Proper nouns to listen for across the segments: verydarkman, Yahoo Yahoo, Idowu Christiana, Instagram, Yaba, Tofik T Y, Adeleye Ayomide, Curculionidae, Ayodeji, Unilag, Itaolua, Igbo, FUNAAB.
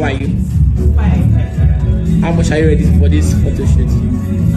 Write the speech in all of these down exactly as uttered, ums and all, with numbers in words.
How are you? Fine. How much are you ready for this photo shoot? Um,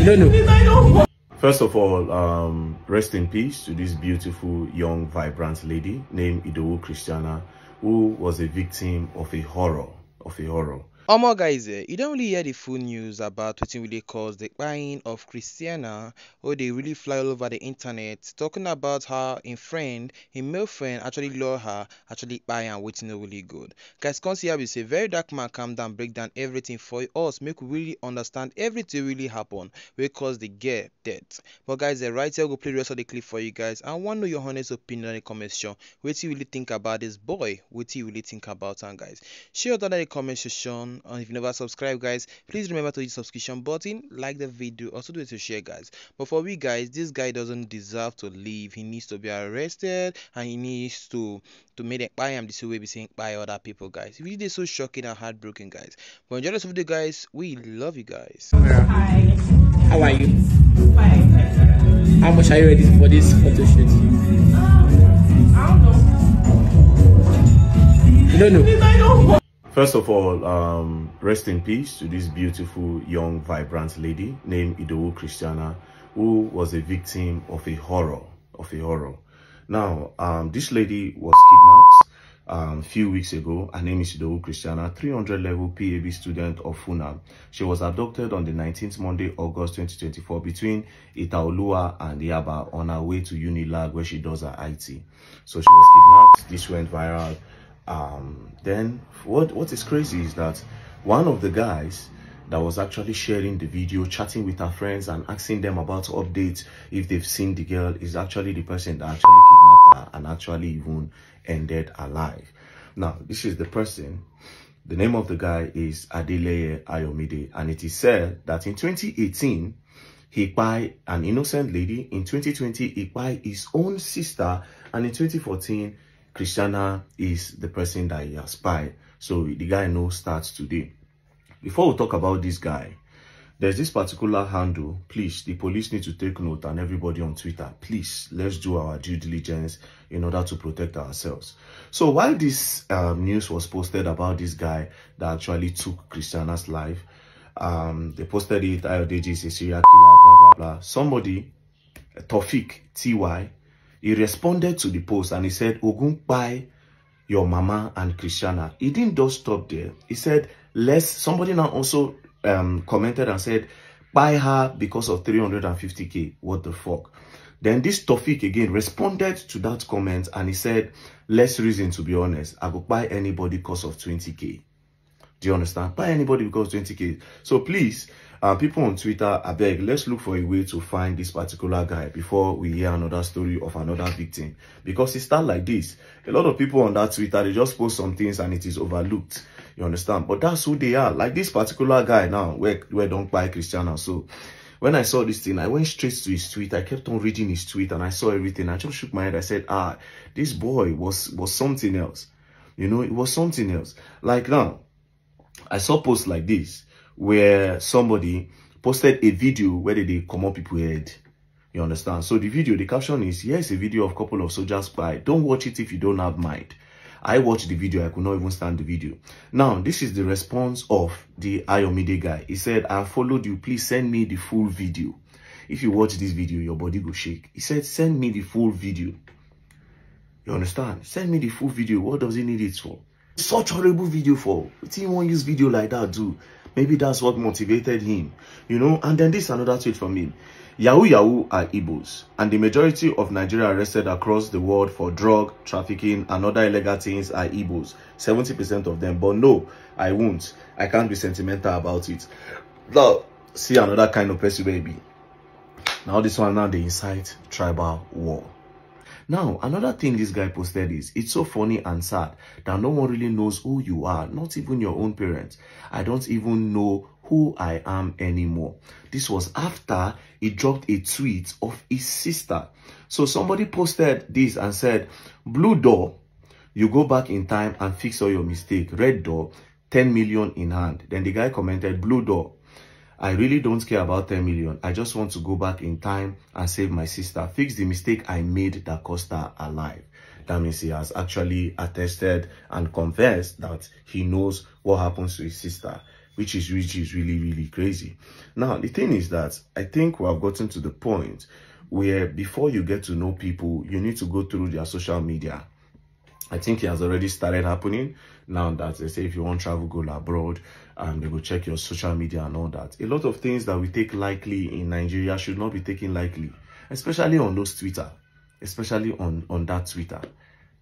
I don't know. You don't know? Please, I don't know. First of all, um, rest in peace to this beautiful, young, vibrant lady named Idowu Christiana, who was a victim of a horror, of a horror. Omo guys, you don't really hear the full news about what really caused the buying of Christiana, or they really fly all over the internet talking about her in friend, a male friend actually lure her, actually buy and waiting really good. Guys, come see how we say very dark man calm down, break down everything for us, make we really understand everything really happened, we cause the girl death. But guys, right here we'll play the rest of the clip for you guys. I want to know your honest opinion in the comment section. What do you really think about this boy? What do you really think about him, guys? Share your thought in the comment section. And if you never subscribe, guys, please remember to hit the subscription button, like the video, also do it to share, guys. But for we guys, this guy doesn't deserve to live. He needs to be arrested, and he needs to to make it by him this way be saying by other people, guys. It really is so shocking and heartbroken, guys. But enjoy this video, guys. We love you guys. Hi. How are you? Fine. How much are you ready for this photo shoot? Um, I don't know. You don't know? Please, I don't know. First of all, um, rest in peace to this beautiful, young, vibrant lady named Idowu Christiana, who was a victim of a horror, of a horror. Now, um, this lady was kidnapped um, a few weeks ago. Her name is Idowu Christiana, three hundred level P A B student of FUNAAB. She was abducted on the nineteenth Monday, August twenty twenty-four, between Itaolua and Yaba on her way to Unilag, where she does her I T. So she was kidnapped. This went viral. Um then what what is crazy is that one of the guys that was actually sharing the video, chatting with her friends and asking them about updates if they've seen the girl, is actually the person that actually kidnapped her and actually even ended her life. Now this is the person. The name of the guy is Adeleye Ayomide, and it is said that in twenty eighteen he buy an innocent lady, in twenty twenty he buy his own sister, and in twenty fourteen Christiana is the person that he aspired. So the guy now starts today. Before we talk about this guy, there's this particular handle. Please, the police need to take note, and everybody on Twitter, please, let's do our due diligence in order to protect ourselves. So while this um, news was posted about this guy that actually took Christiana's life, um, they posted it, Ayodeji is a serial killer, blah, blah, blah. Somebody, Tofik T Y, he responded to the post and he said, Ogun buy your mama and Christiana. He didn't just stop there. He said, let's, somebody now also um, commented and said, buy her because of three hundred fifty K. What the fuck? Then this Tofik again responded to that comment and he said, let's reason, to be honest. I will buy anybody because of twenty K. Do you understand? Buy anybody because twenty K. So please, uh, people on Twitter, I beg, let's look for a way to find this particular guy before we hear another story of another victim. Because it starts like this. A lot of people on that Twitter, they just post some things and it is overlooked. You understand? But that's who they are. Like this particular guy now, where, where don't buy Christiana. So when I saw this thing, I went straight to his tweet. I kept on reading his tweet and I saw everything. I just shook my head. I said, ah, this boy was, was something else. You know, it was something else. Like now, I saw posts like this where somebody posted a video where they, they come up people head. You understand? So the video, the caption is, here's a video of a couple of soldiers by. Don't watch it if you don't have mind. I watched the video. I could not even stand the video. Now, this is the response of the Ayomide guy. He said, I followed you. Please send me the full video. If you watch this video, your body will shake. He said, send me the full video. You understand? Send me the full video. What does he need it for? Such horrible video for team won't use video like that, do maybe that's what motivated him, you know. And then this another tweet from him. Yahoo Yahoo are Igbos, and the majority of Nigeria arrested across the world for drug trafficking and other illegal things are Igbos, seventy percent of them. But no, I won't, I can't be sentimental about it. Now see another kind of person, baby. Now this one, now they incite tribal war. Now, another thing this guy posted is, it's so funny and sad that no one really knows who you are, not even your own parents. I don't even know who I am anymore. This was after he dropped a tweet of his sister. So somebody posted this and said, blue door, you go back in time and fix all your mistake. Red door, ten million in hand. Then the guy commented, blue door, I really don't care about ten million. I just want to go back in time and save my sister. Fix the mistake I made that cost her alive. That means he has actually attested and confessed that he knows what happens to his sister, which is which is really, really crazy. Now, the thing is that I think we have gotten to the point where before you get to know people, you need to go through their social media. I think it has already started happening now, that they say if you want travel, go abroad, and they will check your social media and all that. A lot of things that we take lightly in Nigeria should not be taken lightly, especially on those Twitter, especially on, on that Twitter,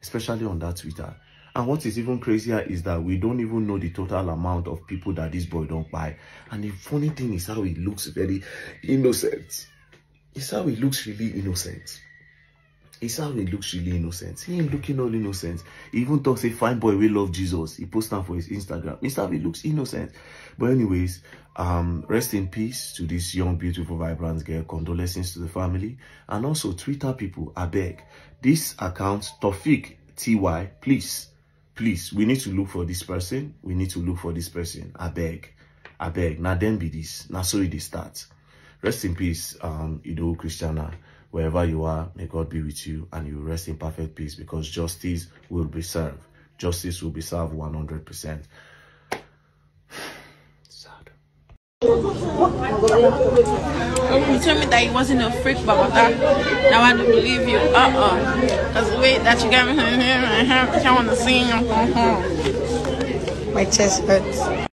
especially on that Twitter. And what is even crazier is that we don't even know the total amount of people that this boy don't buy. And the funny thing is how he looks very innocent. It's how he looks really innocent. It's how he looks really innocent. He ain't looking all innocent. He even talks a fine boy, we love Jesus. He posts that for his Instagram. It's how he looks innocent. But anyways, um, rest in peace to this young, beautiful, vibrant girl. Condolences to the family. And also Twitter people, I beg. This account, Tofik T Y, please, please, we need to look for this person. We need to look for this person. I beg. I beg. Now then be this. Now so it is start. Rest in peace, um, Idowu Christiana. Wherever you are, may God be with you, and you rest in perfect peace, because justice will be served. Justice will be served one hundred percent. Sad. Oh, you told me that you wasn't a freak, but that, now I don't believe you. Uh-uh. Because the way that you got me, I want to sing. My chest hurts.